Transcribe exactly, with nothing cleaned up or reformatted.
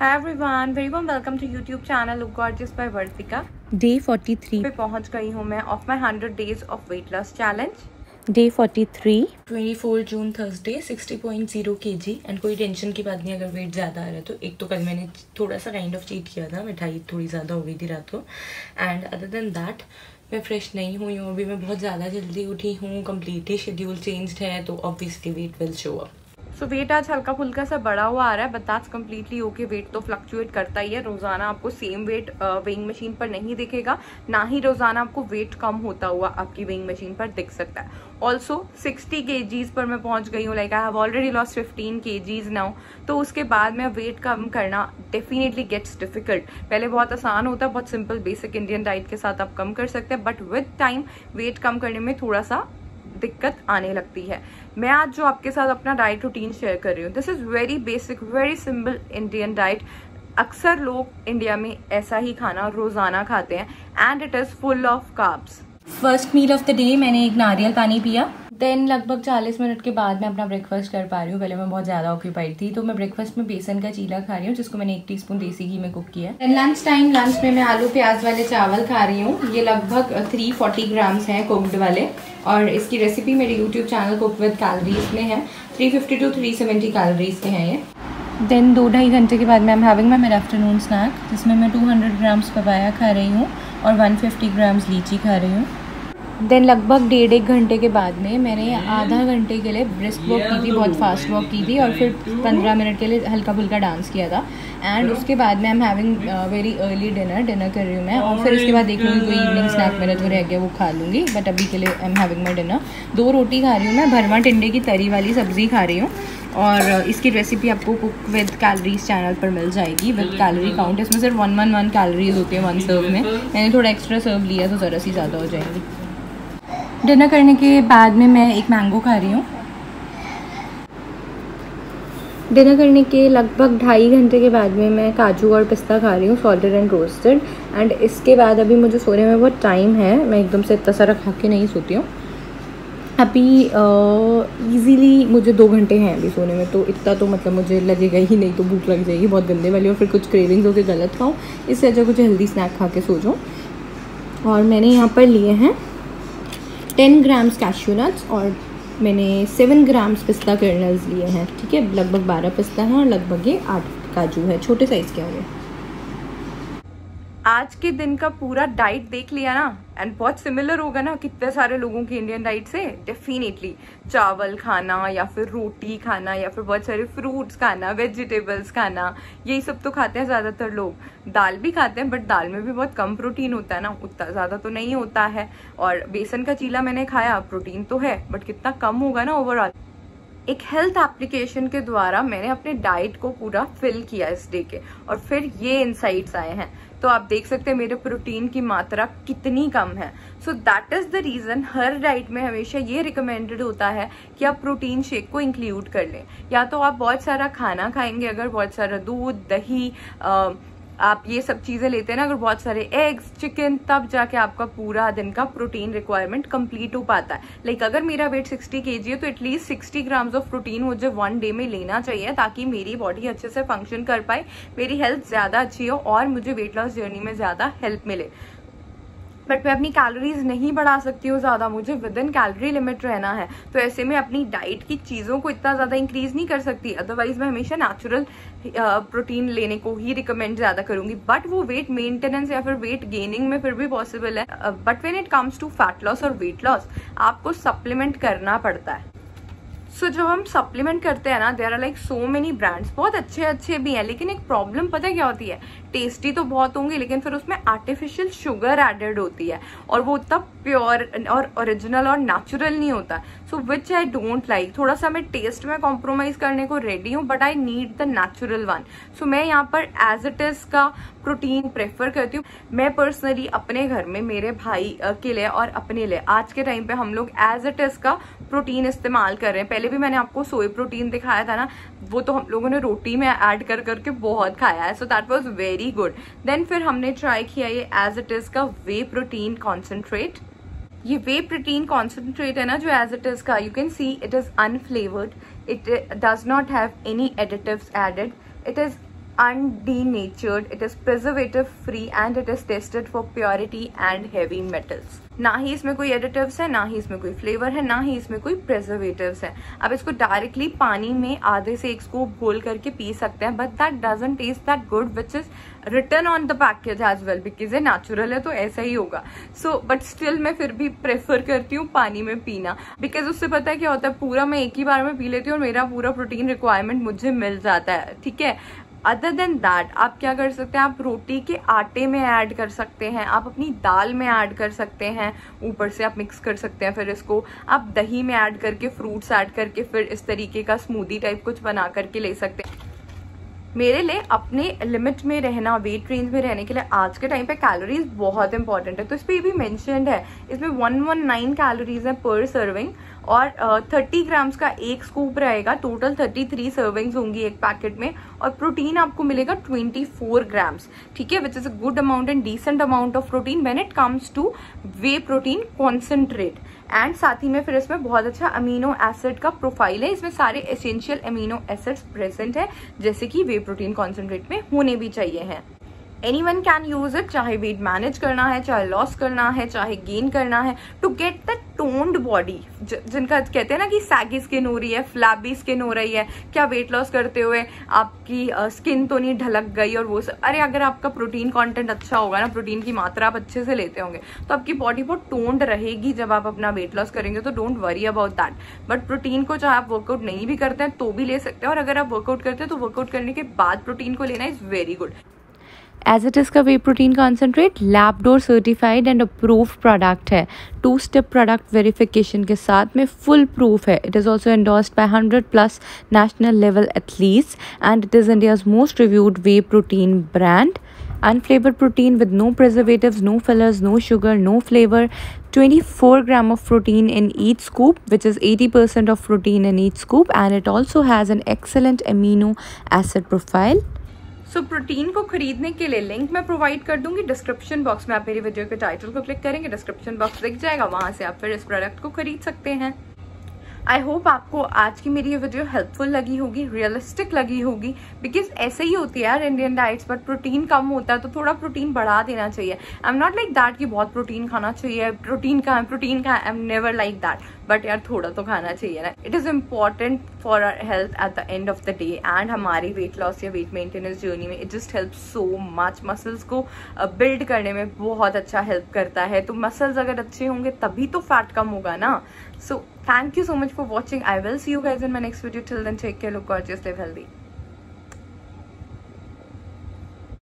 Hi everyone, very welcome to YouTube channel look gorgeous by Vartika. Day forty three पे पहुंच गई हूं मैं of my hundred days of weight loss challenge. Day forty three, चौबीस जून Thursday, sixty point zero kg. And कोई tension की बात नहीं अगर वेट ज़्यादा आ रहा है तो। एक तो कल मैंने थोड़ा सा काइंड ऑफ चीट किया था, मिठाई थोड़ी ज़्यादा हो गई थी रात को। एंड अदर देन दैट मैं फ्रेश नहीं हुई हूँ अभी, मैं बहुत ज़्यादा जल्दी उठी हूँ, कम्प्लीटली शेड्यूल चेंज्ड है, तो obviously weight will show up. So so, weight आज हल्का फुल्का सा बढ़ा हुआ आ रहा है, but that's completely okay. Weight तो फ्लक्चुएट करता ही है, रोज़ाना आपको सेम वेट वेइंग मशीन पर नहीं दिखेगा, ना ही रोज़ाना आपको वेट कम होता हुआ आपकी वेइंग मशीन पर दिख सकता है। ऑल्सो सिक्सटी केजीज़ पर मैं पहुंच गई हूँ, like I have already lost fifteen kgs now. तो उसके बाद में वेट कम करना डेफिनेटली गेट्स डिफिकल्ट। पहले बहुत आसान होता है, बहुत सिंपल बेसिक इंडियन डाइट के साथ आप कम कर सकते हैं, बट विद टाइम वेट कम करने में थोड़ा सा दिक्कत आने लगती है। मैं आज जो आपके साथ अपना डाइट रूटीन शेयर कर रही हूँ, this is very basic, very simple Indian diet. अक्सर लोग इंडिया में ऐसा ही खाना रोज़ाना खाते हैं and it is full of carbs. First meal of the day मैंने एक नारियल पानी पिया, देन लगभग चालीस मिनट के बाद मैं अपना ब्रेकफास्ट कर पा रही हूँ। पहले मैं बहुत ज़्यादा ऑक्यूपाइड थी, तो मैं ब्रेकफास्ट में बेसन का चीला खा रही हूँ, जिसको मैंने एक टीस्पून देसी घी में कुक किया। देन लंच टाइम, लंच में मैं आलू प्याज वाले चावल खा रही हूँ। ये लगभग थ्री फोर्टी ग्राम्स हैं कुकड वाले, और इसकी रेसिपी मेरे YouTube channel cook with calories में है। Three fifty to three seventy calories के हैं ये। देन दो ढाई घंटे के बाद मैं am having my mid afternoon snack, जिसमें मैं टू हंड्रेड ग्राम्स पपाया खा रही हूँ और वन फिफ्टी ग्राम्स लीची खा रही हूँ। देन लगभग डेढ़ एक घंटे के बाद में मैंने आधा घंटे के लिए ब्रिस्क वॉक की थी, बहुत फास्ट वॉक की थी, और फिर पंद्रह मिनट के लिए हल्का फुल्का डांस किया था। एंड उसके बाद में I am having very early dinner dinner कर रही हूँ मैं, और फिर उसके बाद देख लूँगी कोई इवनिंग स्नैक मेरा जो रह गया वो खा लूँगी, बट अभी के लिए I am having my dinner. दो रोटी खा रही हूँ मैं, भरवां टिंडे की तरी वाली सब्ज़ी खा रही हूँ, और इसकी रेसिपी आपको कुक विद कैलोरीज चैनल पर मिल जाएगी विद कैलोरी काउंट। इसमें सिर्फ वन वन वन कैलोरीज होती है वन सर्व में, मैंने थोड़ा एक्स्ट्रा सर्व लिया तो ज़रा सी ज़्यादा हो जाएगी। डिनर करने के बाद में मैं एक मैंगो खा रही हूँ। डिनर करने के लगभग ढाई घंटे के बाद में मैं काजू और पिस्ता खा रही हूँ, सॉल्टेड एंड रोस्टेड। एंड इसके बाद अभी मुझे सोने में बहुत टाइम है, मैं एकदम से इतना सारा खा के नहीं सोती हूँ। अभी इजीली मुझे दो घंटे हैं अभी सोने में, तो इतना तो मतलब मुझे लगेगा ही नहीं, तो भूख लग जाएगी बहुत गंदे वाली, और फिर कुछ क्रेविंग्स होकर गलत खाऊँ। इससे अच्छा कुछ हेल्दी स्नैक खा के सो जाऊँ। और मैंने यहाँ पर लिए हैं टेन ग्राम्स कैश्यू नट्स, और मैंने सेवन ग्राम्स पिस्ता कर्नल्स लिए हैं। ठीक है, लगभग बारह पिस्ता हैं और लगभग ये आठ काजू है, छोटे साइज़ के होंगे। आज के दिन का पूरा डाइट देख लिया ना, एंड बहुत सिमिलर होगा ना कितने सारे लोगों की इंडियन डाइट से। डेफिनेटली चावल खाना, या फिर रोटी खाना, या फिर बहुत सारे फ्रूट्स खाना, वेजिटेबल्स खाना, यही सब तो खाते हैं ज़्यादातर लोग। दाल भी खाते हैं, बट दाल में भी बहुत कम प्रोटीन होता है ना, उतना ज़्यादा तो नहीं होता है। और बेसन का चीला मैंने खाया, प्रोटीन तो है बट कितना कम होगा ना ओवरऑल। एक हेल्थ एप्लीकेशन के द्वारा मैंने अपने डाइट को पूरा फिल किया इस डे के, और फिर ये इंसाइट्स आए हैं। तो आप देख सकते हैं मेरे प्रोटीन की मात्रा कितनी कम है। So that is the reason हर डाइट में हमेशा ये रिकमेंडेड होता है कि आप प्रोटीन शेक को इंक्लूड कर लें। या तो आप बहुत सारा खाना खाएंगे, अगर बहुत सारा दूध दही आ, आप ये सब चीज़ें लेते हैं ना, अगर बहुत सारे एग्स चिकन, तब जाके आपका पूरा दिन का प्रोटीन रिक्वायरमेंट कंप्लीट हो पाता है। लाइक अगर मेरा वेट सिक्सटी केजी है तो at least sixty grams of protein मुझे वन डे में लेना चाहिए, ताकि मेरी बॉडी अच्छे से फंक्शन कर पाए, मेरी हेल्थ ज़्यादा अच्छी हो और मुझे वेट लॉस जर्नी में ज़्यादा हेल्प मिले। बट मैं अपनी कैलोरीज नहीं बढ़ा सकती हूँ ज़्यादा, मुझे विद इन कैलोरी लिमिट रहना है। तो ऐसे में अपनी डाइट की चीज़ों को इतना ज़्यादा इंक्रीज़ नहीं कर सकती, अदरवाइज मैं हमेशा नेचुरल प्रोटीन लेने को ही रिकमेंड ज़्यादा करूँगी। बट वो वेट मेंटेनेंस या फिर वेट गेनिंग में फिर भी पॉसिबल है, but when it comes to fat loss और वेट लॉस आपको सप्लीमेंट करना पड़ता है। सो so, जब हम सप्लीमेंट करते हैं ना, there are like so many brands, बहुत अच्छे अच्छे भी हैं, लेकिन एक प्रॉब्लम पता है क्या होती है, टेस्टी तो बहुत होंगे लेकिन फिर उसमें आर्टिफिशियल शुगर एडेड होती है, और वो तब प्योर और ओरिजिनल और नेचुरल नहीं होता। So which I don't like. थोड़ा सा मैं टेस्ट में कॉम्प्रोमाइज़ करने को रेडी हूँ, but I need the natural one. So मैं यहाँ पर एज इट इज़ का प्रोटीन प्रेफर करती हूँ। मैं पर्सनली अपने घर में मेरे भाई के लिए और अपने लिए आज के टाइम पे हम लोग एज इट इज़ का प्रोटीन इस्तेमाल कर रहे हैं। पहले भी मैंने आपको सोया प्रोटीन दिखाया था ना, वो तो हम लोगों ने रोटी में ऐड कर करके बहुत खाया है, so that was very good. Then फिर हमने ट्राई किया ये एज इट इज़ का वे प्रोटीन कॉन्सेंट्रेट। ये वे प्रोटीन कॉन्सेंट्रेट है ना जो एज इट इज़ का, you can see it is unflavoured, it does not have any additives added, it is undenatured, it is preservative free and it is tested for purity and heavy metals. ना ही इसमें कोई additives है, ना ही इसमें कोई flavour है, ना ही इसमें कोई प्रिजर्वेटिव्स है. अब इसको डायरेक्टली पानी में आधे से एक स्कूप घोल करके पी सकते हैं, but that doesn't taste that good which is written on the package as well, because ये नेचुरल है तो ऐसा ही होगा. सो बट स्टिल मैं फिर भी प्रेफर करती हूँ पानी में पीना, बिकॉज उससे पता है क्या होता है, पूरा मैं एक ही बार में पी लेती हूँ और मेरा पूरा प्रोटीन रिक्वायरमेंट मुझे मिल जाता है. ठीक है, अदर देन दैट आप क्या कर सकते हैं, आप रोटी के आटे में ऐड कर सकते हैं, आप अपनी दाल में ऐड कर सकते हैं, ऊपर से आप मिक्स कर सकते हैं, फिर इसको आप दही में ऐड करके, फ्रूट्स ऐड करके, फिर इस तरीके का स्मूदी टाइप कुछ बना करके ले सकते हैं. मेरे लिए अपने लिमिट में रहना, वेट रेंज में रहने के लिए आज के टाइम पे कैलोरीज बहुत इंपॉर्टेंट है. तो इस पर ये भी मैंशनड है, इसमें वन नाइनटीन कैलोरीज है पर सर्विंग और थर्टी ग्राम्स का एक स्कूप रहेगा, टोटल थर्टी थ्री सर्विंग्स होंगी एक पैकेट में और प्रोटीन आपको मिलेगा ट्वेंटी फोर ग्राम्स. ठीक है, which is a good amount and decent amount of protein when it comes to whey protein concentrate. And साथ ही में फिर इसमें बहुत अच्छा अमीनो एसिड का प्रोफाइल है, इसमें सारे एसेंशियल अमीनो एसिड्स प्रेजेंट है जैसे कि वे प्रोटीन कॉन्सेंट्रेट में होने भी चाहिए हैं. Anyone can use it, चाहे वेट मैनेज करना है, चाहे लॉस करना है, चाहे गेन करना है, to get that toned body जिनका कहते हैं ना कि सैगी स्किन हो रही है, फ्लैबी स्किन हो रही है, क्या वेट लॉस करते हुए आपकी स्किन तो नहीं ढलक गई और वो सब. अरे अगर आपका प्रोटीन कंटेंट अच्छा होगा ना, प्रोटीन की मात्रा आप अच्छे से लेते होंगे तो आपकी बॉडी बहुत टोन्ड रहेगी जब आप अपना वेट लॉस करेंगे, तो don't worry about that. But protein को चाहे आप वर्कआउट नहीं भी करते हैं तो भी ले सकते हैं, और अगर आप वर्कआउट करते हैं तो वर्कआउट करने के बाद प्रोटीन को लेना is very good. As it is का whey protein concentrate Labdoor certified and approved product है, टू स्टेप प्रोडक्ट वेरिफिकेशन के साथ में फुल प्रूफ है. It is also endorsed by hundred plus national level athletes and it is India's most reviewed whey protein brand. Unflavored protein with no preservatives, no fillers, no sugar, no flavor. twenty-four gram of protein in each scoop, which is eighty percent of protein in each scoop, and it also has an excellent amino acid profile. So protein को खरीदने के लिए link मैं provide कर दूंगी description box में. आप मेरी वीडियो के टाइटल को क्लिक करेंगे, डिस्क्रिप्शन बॉक्स दिख जाएगा, वहां से आप फिर इस प्रोडक्ट को खरीद सकते हैं. आई होप आपको आज की मेरी ये वीडियो हेल्पफुल लगी होगी, रियलिस्टिक लगी होगी, बिकॉज ऐसे ही होती है यार इंडियन डाइट्स, बट प्रोटीन कम होता है तो थोड़ा प्रोटीन बढ़ा देना चाहिए. I am not like that कि बहुत प्रोटीन खाना चाहिए, प्रोटीन का प्रोटीन का I am never like that, but यार थोड़ा तो खाना चाहिए ना. It is important for our health at the end of the day and हमारी वेट लॉस या वेट मेंटेनेंस जर्नी में it just help so much. Muscles को बिल्ड करने में बहुत अच्छा हेल्प करता है, तो मसल्स अगर अच्छे होंगे तभी तो फैट कम होगा ना. सो Thank you so much for watching. I will see you guys in my next video. Till then, take care, look gorgeous, live healthy.